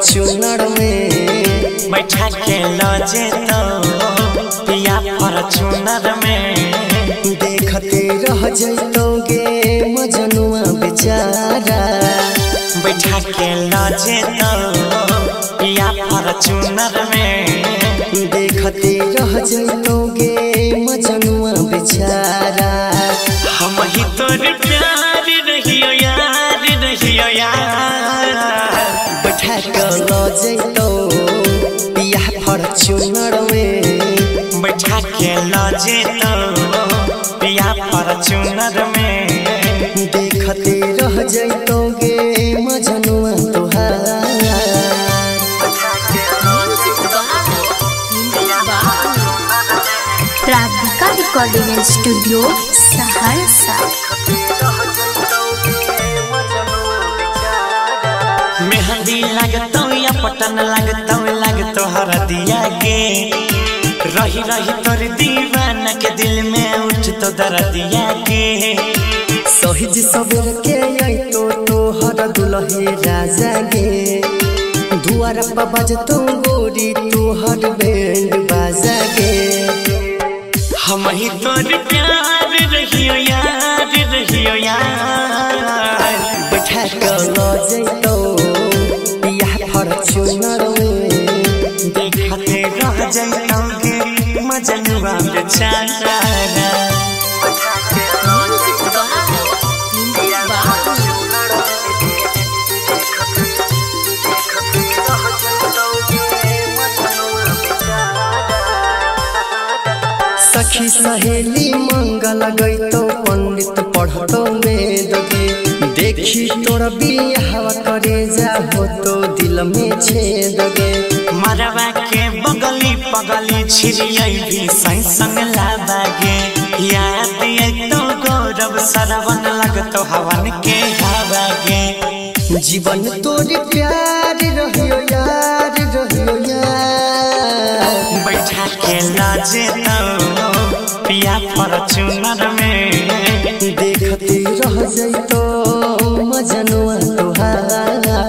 Fortuner में बैठा के लो जेतो पिया फॉर्च्यूनर में देखते रह जइतोगे मजनुआ बेचारा बैठा के लो जेतो पिया फॉर्च्यूनर में देखते रह जइतोगे मजनुआ बेचारा। हम ही तोर प्यार रहियो यार रहियो यार बैठा के लो जेतो पिया फॉर्च्यूनर में बैठा के लो जेतो पिया फॉर्च्यूनर में देखते रह जइतोगे मजनुआ तोहार। Radhika recording studio Saharsa. मेहंदी लगतौ या पटन लगतौ लगतौ हरदिया के रही रही तोर दीवाना के दिल में उठतौ दरदिया के सोहिज सबर के आइतो तोहर दुल्हे राजा गे दुआर पर बजतौ गोरी तोहर बैंड बाजा गे। हम ही तोर प्यार रहियो यार बैठा के लो जेतो पिया फॉर्च्यूनर में देखते रह जइतोगे मजनुआ बेचारा। सखी सहेली मंगल गई तो पंडित पढ़तो वेद देखी तोरा बियाह करे जा हो तो दिल में छेद गे मरवा के बगली पगली छिरियै भी संग संग लागे याद आई तो गौरव सरवन लगतो हवन के हवा गे जीवन तोर प्यार रहियो यार रहियो यार बैठा के लो जेतो पिया फॉर्च्यूनर में देखते रह जइतो मजनुआ तोहार।